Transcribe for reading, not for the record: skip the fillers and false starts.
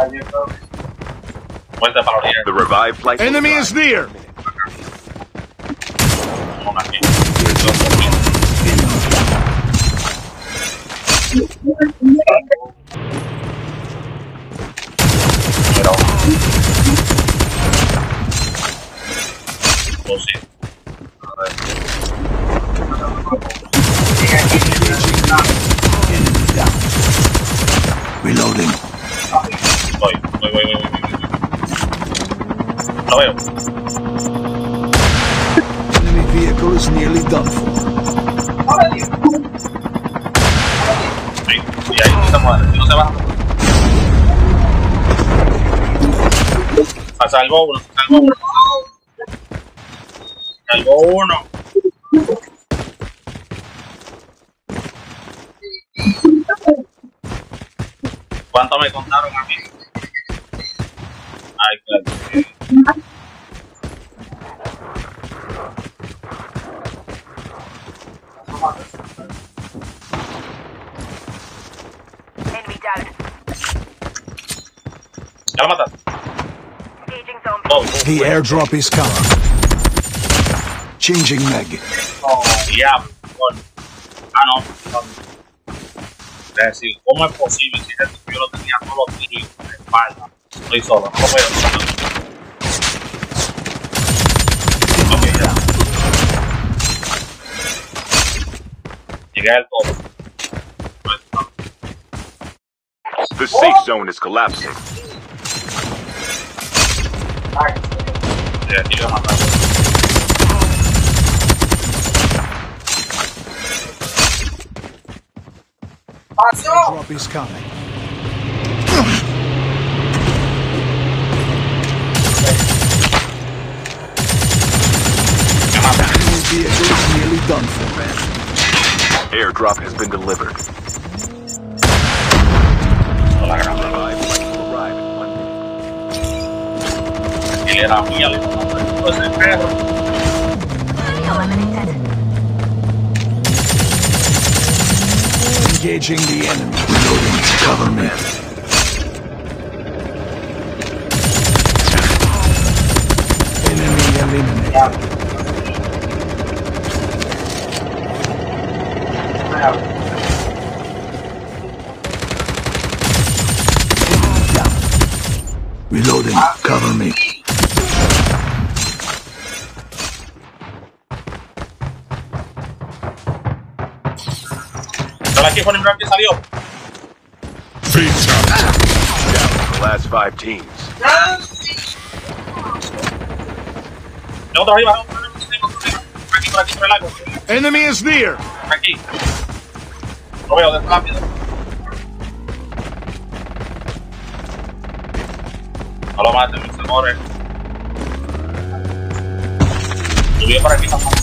One's about here. The revived flight. Enemy is near. We'll see. Reloading. Wait. No way. Enemy vehicle is nearly done for. Sí, ahí estamos. No se va. Salvo uno. ¿Cuánto me contaron a mí? Ay, claro. Enemy down. Ya lo mataste. The airdrop is coming. Changing mag. Oh, yeah. Ah, no. Es decir, ¿cómo es posible si yo lo tenía todo aquí en la espalda? Estoy solo, no lo voy a usar. Ok, ya. Llegué al todo. The safe zone is collapsing. Ay, tío, drop is coming. Nearly done for, man. Airdrop has been delivered. Eliminated. Engaging the enemy. Reloading to cover me. Enemy eliminated. Reloading, cover me. Salió. Down to the last 5 teams. Enemy is near. Aquí. Lo veo de rápido. No lo maten, mis amores. Subí para aquí tampoco.